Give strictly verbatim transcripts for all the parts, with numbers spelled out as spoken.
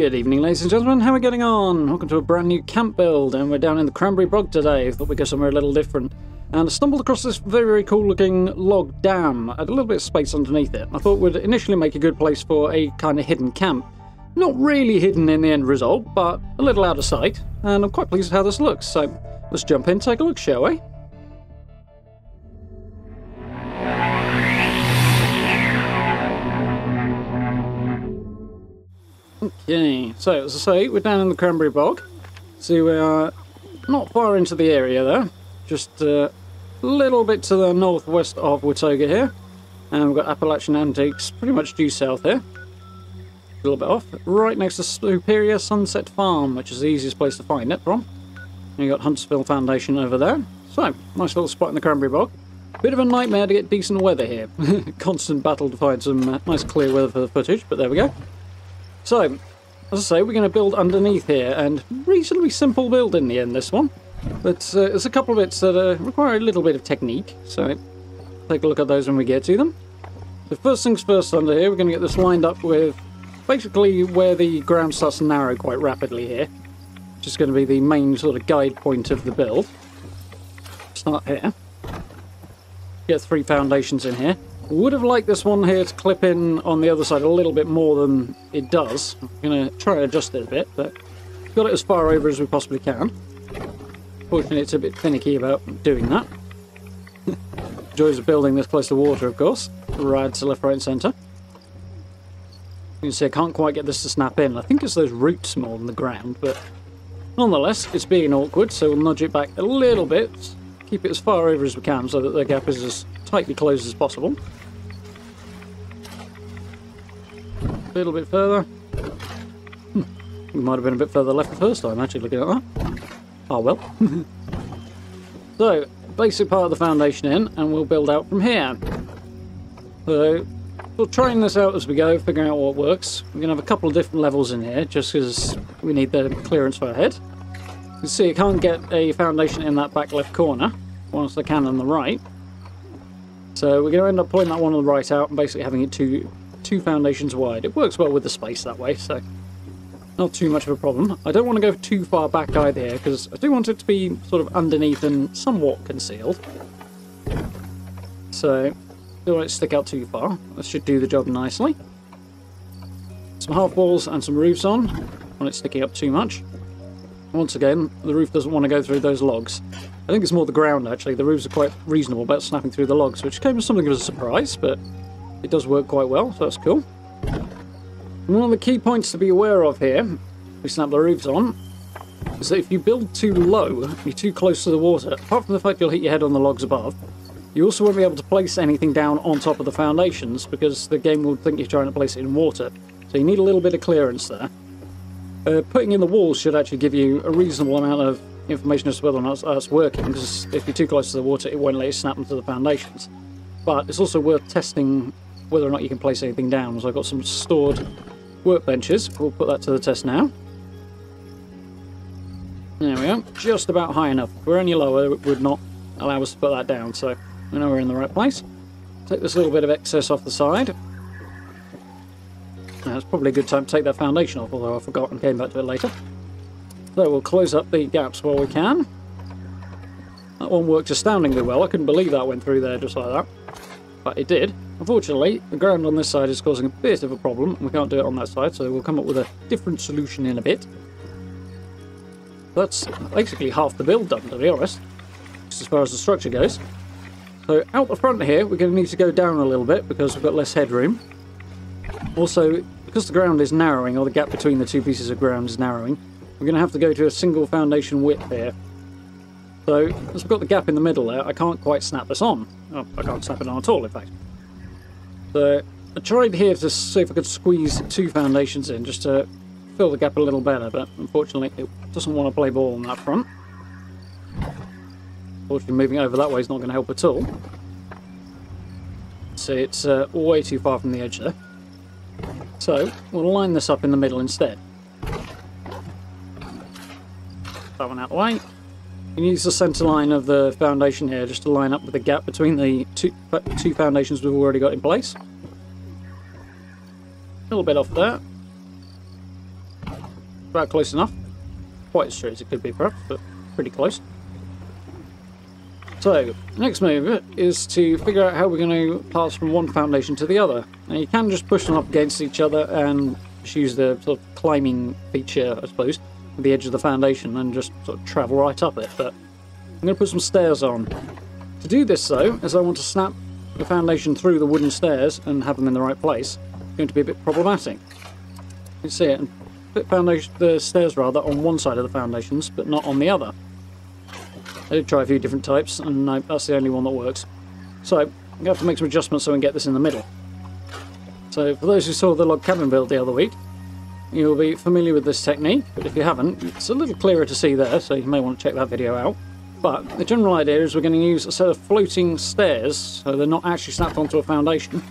Good evening, ladies and gentlemen, how are we getting on? Welcome to a brand new camp build, and we're down in the Cranberry Bog today. Thought we'd go somewhere a little different. And I stumbled across this very, very cool looking log dam. I had a little bit of space underneath it. I thought would initially make a good place for a kind of hidden camp. Not really hidden in the end result, but a little out of sight. And I'm quite pleased with how this looks, so let's jump in and take a look, shall we? Okay, so as I say, we're down in the Cranberry Bog. See, we are not far into the area there, just a little bit to the northwest of Watoga here. And we've got Appalachian Antiques pretty much due south here. A little bit off, right next to Superior Sunset Farm, which is the easiest place to find it from. And you've got Huntsville Foundation over there. So, nice little spot in the Cranberry Bog. Bit of a nightmare to get decent weather here. Constant battle to find some uh, nice clear weather for the footage, but there we go. So, as I say, we're going to build underneath here, and reasonably simple build in the end, this one. But uh, there's a couple of bits that uh, require a little bit of technique, so take a look at those when we get to them. So first things first under here, we're going to get this lined up with basically where the ground starts to narrow quite rapidly here. Which is going to be the main sort of guide point of the build. Start here. Get three foundations in here. Would have liked this one here to clip in on the other side a little bit more than it does. I'm going to try and adjust it a bit, but got it as far over as we possibly can. Fortunately, it's a bit finicky about doing that. Joys of building this close to water, of course. Right to left, right and centre. You can see I can't quite get this to snap in. I think it's those roots more than the ground, but nonetheless, it's being awkward, so we'll nudge it back a little bit. Keep it as far over as we can so that the gap is as tightly closed as possible. A little bit further. Hmm. We might have been a bit further left the first time, actually, looking at that. Oh well. So, basic part of the foundation in, and we'll build out from here. So, we're trying this out as we go, figuring out what works. We're going to have a couple of different levels in here, just because we need the clearance for our head. You can see I can't get a foundation in that back left corner, whilst I can on the right. So we're going to end up pulling that one on the right out and basically having it two, two foundations wide. It works well with the space that way, so not too much of a problem. I don't want to go too far back either here, because I do want it to be sort of underneath and somewhat concealed. So, don't let it stick out too far. That should do the job nicely. Some half walls and some roofs on. Don't want it sticking up too much. Once again, the roof doesn't want to go through those logs. I think it's more the ground, actually. The roofs are quite reasonable about snapping through the logs, which came as something of a surprise, but it does work quite well, so that's cool. And one of the key points to be aware of here, we snap the roofs on, is that if you build too low, you're too close to the water, apart from the fact you'll hit your head on the logs above, you also won't be able to place anything down on top of the foundations, because the game will think you're trying to place it in water. So you need a little bit of clearance there. Uh, putting in the walls should actually give you a reasonable amount of information as to whether or not that's working, because if you're too close to the water it won't let you snap into the foundations. But it's also worth testing whether or not you can place anything down, so I've got some stored workbenches. We'll put that to the test now. There we go, just about high enough. If we're any lower it would not allow us to put that down, so we know we're in the right place. Take this little bit of excess off the side. Now it's probably a good time to take that foundation off, although I forgot and came back to it later. So we'll close up the gaps while we can. That one worked astoundingly well. I couldn't believe that went through there just like that. But it did. Unfortunately, the ground on this side is causing a bit of a problem, and we can't do it on that side, so we'll come up with a different solution in a bit. That's basically half the build done, to be honest, just as far as the structure goes. So out the front here, we're going to need to go down a little bit, because we've got less headroom. Also, because the ground is narrowing, or the gap between the two pieces of ground is narrowing, we're going to have to go to a single foundation width here. So, as we've got the gap in the middle there, I can't quite snap this on. Oh, I can't snap it on at all, in fact. So, I tried here to see if I could squeeze two foundations in, just to fill the gap a little better, but unfortunately it doesn't want to play ball on that front. Unfortunately, moving over that way is not going to help at all. See, it's uh, way too far from the edge there. So, we'll line this up in the middle instead. That one out the way. You can use the centre line of the foundation here just to line up with the gap between the two, two foundations we've already got in place. A little bit off there. about close enough. Quite as straight as it could be perhaps, but pretty close. So, next move is to figure out how we're going to pass from one foundation to the other. Now you can just push them up against each other and just use the sort of climbing feature, I suppose, at the edge of the foundation and just sort of travel right up it, but I'm going to put some stairs on. To do this though, as I want to snap the foundation through the wooden stairs and have them in the right place, it's going to be a bit problematic. You can see it, and put foundation, the stairs rather, on one side of the foundations, but not on the other. I did try a few different types, and I, that's the only one that works. So, I'm going to have to make some adjustments so we can get this in the middle. So, for those who saw the log cabin build the other week, you'll be familiar with this technique, but if you haven't, it's a little clearer to see there, so you may want to check that video out. But the general idea is we're going to use a set of floating stairs, so they're not actually snapped onto a foundation,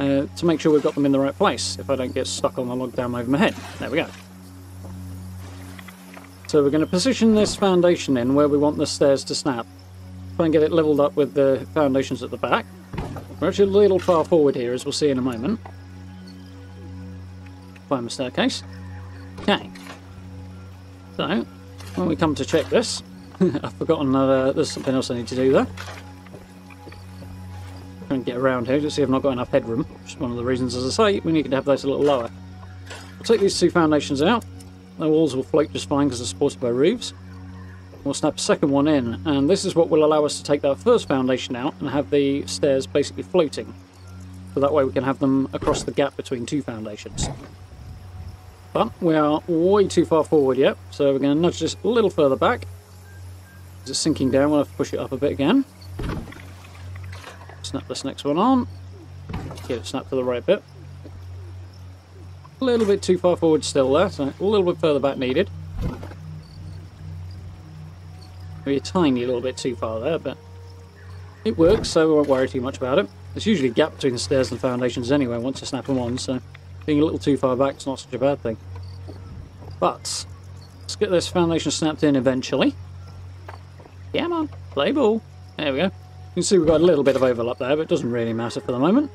uh, to make sure we've got them in the right place, if I don't get stuck on the log down over my head. There we go. So we're going to position this foundation in where we want the stairs to snap. Try and get it levelled up with the foundations at the back. We're actually a little far forward here, as we'll see in a moment. Find the staircase. Okay. So, when we come to check this, I've forgotten that uh, there's something else I need to do there. Try and get around here, just see if I've not got enough headroom. Which is one of the reasons, as I say, we need to have those a little lower. We'll take these two foundations out. The walls will float just fine because they're supported by roofs. We'll snap a second one in, and this is what will allow us to take that first foundation out and have the stairs basically floating. So that way we can have them across the gap between two foundations. But we are way too far forward yet, so we're going to nudge this a little further back. As it's sinking down, we'll have to push it up a bit again. Snap this next one on. Get it snapped to the right bit. A little bit too far forward still there, so a little bit further back needed. Maybe a tiny little bit too far there, but it works, so we won't worry too much about it. There's usually a gap between the stairs and the foundations anyway once you snap them on, so being a little too far back is not such a bad thing. But let's get this foundation snapped in eventually. Come on, play ball. There we go. You can see we've got a little bit of overlap there, but it doesn't really matter for the moment.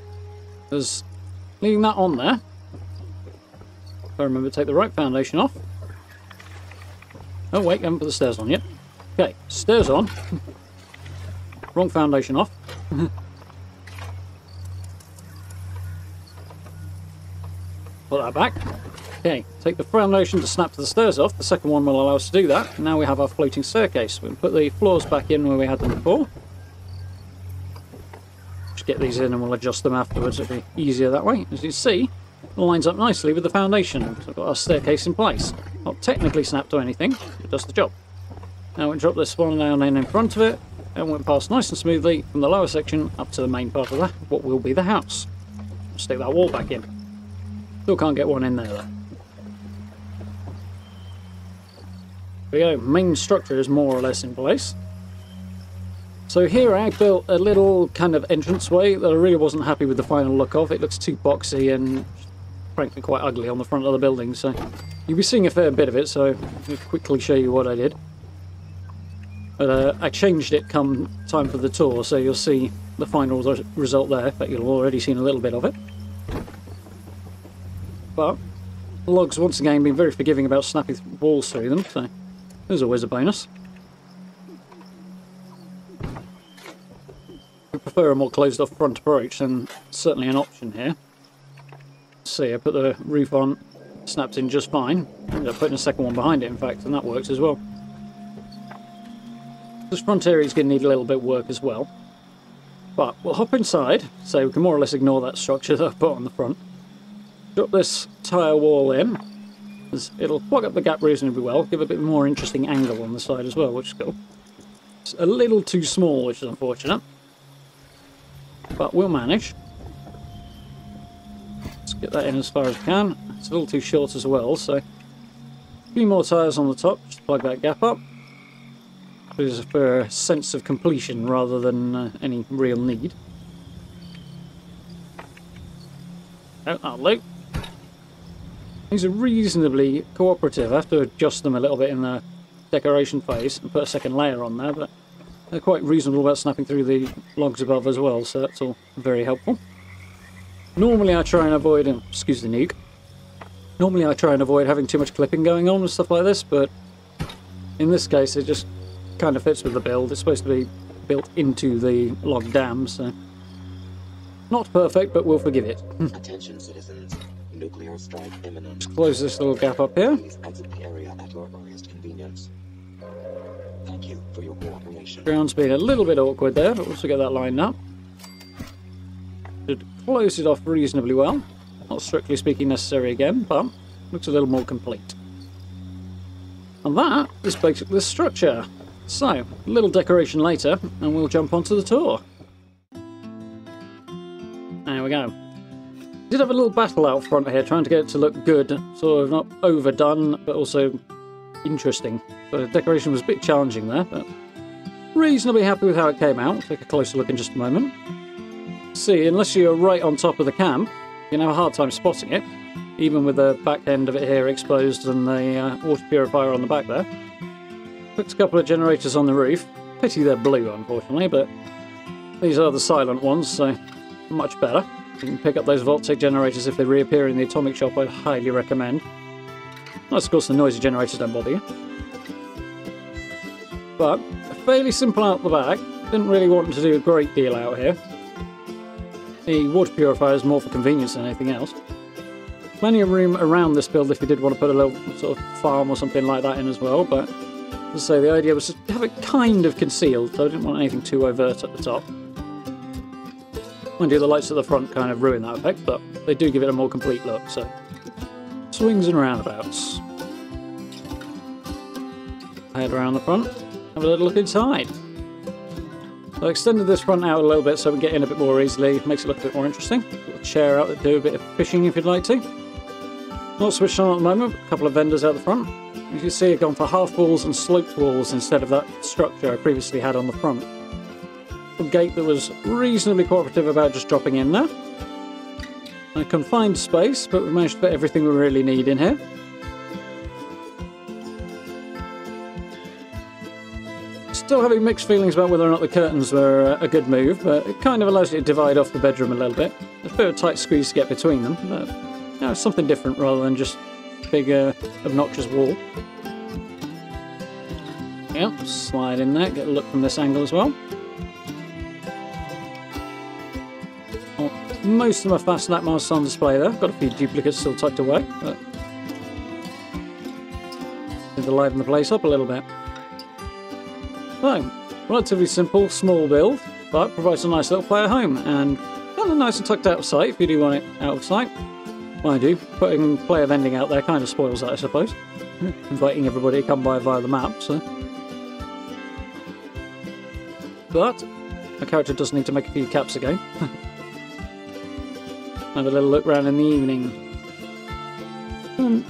There's leaving that on there. I remember to take the right foundation off. Oh wait, I haven't put the stairs on yet. Okay, stairs on. Wrong foundation off. Put that back. Okay, take the foundation to snap the stairs off. The second one will allow us to do that. Now we have our floating staircase. We can put the floors back in where we had them before. Just get these in and we'll adjust them afterwards. It'll be easier that way. As you see, lines up nicely with the foundation, so we've got our staircase in place. Not technically snapped or anything, it does the job. Now we drop this one down in in front of it, and went past nice and smoothly from the lower section up to the main part of that, what will be the house. Stick that wall back in. Still can't get one in there though. There we go, main structure is more or less in place. So here I built a little kind of entranceway that I really wasn't happy with the final look of. It looks too boxy and frankly quite ugly on the front of the building, so you'll be seeing a fair bit of it, so I'll quickly show you what I did. But uh, I changed it come time for the tour, so you'll see the final result there, but you'll have already seen a little bit of it. But logs once again been very forgiving about snapping walls through them, so there's always a bonus. I prefer a more closed off front approach, and certainly an option here. See, I put the roof on, snapped in just fine. Ended up putting a second one behind it, in fact, and that works as well. This front area is going to need a little bit of work as well. But we'll hop inside, so we can more or less ignore that structure that I put on the front. Drop this tire wall in. It'll plug up the gap reasonably well, give a bit more interesting angle on the side as well, which is cool. It's a little too small, which is unfortunate. But we'll manage. Let's get that in as far as I can. It's a little too short as well, so a few more tyres on the top, just to plug that gap up. This is for a sense of completion rather than uh, any real need. Oh, that'll loop. These are reasonably cooperative. I have to adjust them a little bit in the decoration phase and put a second layer on there, but they're quite reasonable about snapping through the logs above as well, so that's all very helpful. Normally I try and avoid, excuse the nuke, Normally I try and avoid having too much clipping going on with stuff like this, but in this case it just kind of fits with the build. It's supposed to be built into the log dam, so not perfect, but we'll forgive it. Attention citizens, nuclear strike imminent. Just close this little gap up here. Please exit the area at your earliest convenience. Thank you for your cooperation. Ground's been a little bit awkward there, but we'll also get that lined up. Should close it off reasonably well. Not strictly speaking necessary again, but looks a little more complete. And that is basically the structure. So, a little decoration later, and we'll jump onto the tour. There we go. Did have a little battle out front here, trying to get it to look good, sort of not overdone, but also interesting. So the decoration was a bit challenging there, but reasonably happy with how it came out. We'll take a closer look in just a moment. See, unless you're right on top of the camp, you can have a hard time spotting it, even with the back end of it here exposed and the uh, water purifier on the back there. Put a couple of generators on the roof. Pity they're blue, unfortunately, but these are the silent ones, so much better. You can pick up those Voltic generators if they reappear in the atomic shop, I'd highly recommend. Unless, of course, the noisy generators don't bother you. But, fairly simple out the back. Didn't really want to do a great deal out here. The water purifier is more for convenience than anything else. Plenty of room around this build if you did want to put a little sort of farm or something like that in as well, but as I say, the idea was to have it kind of concealed, so I didn't want anything too overt at the top. Mind you, the lights at the front kind of ruin that effect, but they do give it a more complete look, so swings and roundabouts. Head around the front, have a little look inside. I extended this front out a little bit so we can get in a bit more easily, makes it look a bit more interesting. A little chair out to do a bit of fishing if you'd like to. Not switched on at the moment, but a couple of vendors out the front. As you can see, I've gone for half walls and sloped walls instead of that structure I previously had on the front. A gate that was reasonably cooperative about just dropping in there. A confined space, but we managed to fit everything we really need in here. Still having mixed feelings about whether or not the curtains were a good move, but it kind of allows you to divide off the bedroom a little bit. There's a bit of a tight squeeze to get between them, but you know, it's something different rather than just a big uh, obnoxious wall. Yep, slide in there, get a look from this angle as well. Most of my Fastnacht masks on display there. Got a few duplicates still tucked away, but to liven the place up a little bit. So, relatively simple, small build, but provides a nice little player home, and kind of nice and tucked out of sight if you do want it out of sight. Well, I do. Putting player vending out there kind of spoils that, I suppose. Inviting everybody to come by via the map, so. But my character does need to make a few caps again. Have a little look round in the evening. Um,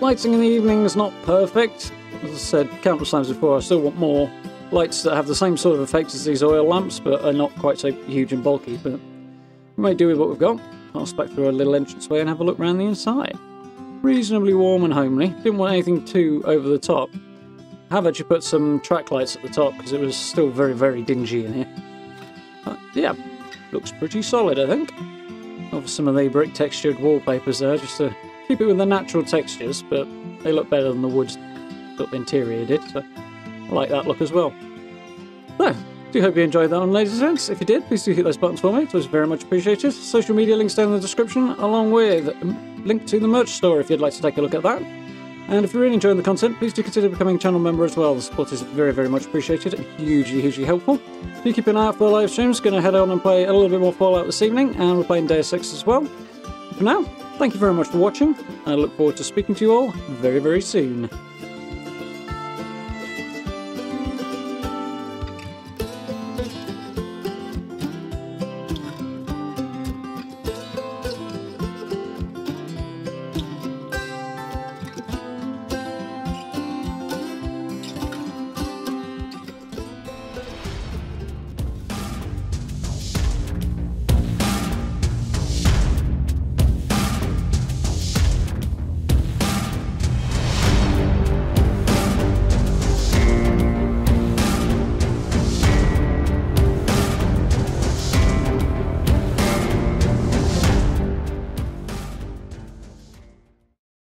lighting in the evening is not perfect. As I said countless times before, I still want more lights that have the same sort of effect as these oil lamps, but are not quite so huge and bulky, but we may do with what we've got. Pass back through a little entranceway and have a look round the inside. Reasonably warm and homely. Didn't want anything too over the top. I have actually put some track lights at the top because it was still very, very dingy in here. But yeah, looks pretty solid, I think. Of some of the brick textured wallpapers there, just to keep it with the natural textures, but they look better than the wood sort of interior did, so I like that look as well. So, do hope you enjoyed that one, ladies and gents. If you did, please do hit those buttons for me, it was very much appreciated. Social media links down in the description, along with a link to the merch store if you'd like to take a look at that. And if you're really enjoying the content, please do consider becoming a channel member as well. The support is very, very much appreciated and hugely, hugely helpful. Do keep an eye out for the live streams. Going to head on and play a little bit more Fallout this evening, and we're playing Deus Ex as well. For now, thank you very much for watching. I look forward to speaking to you all very, very soon.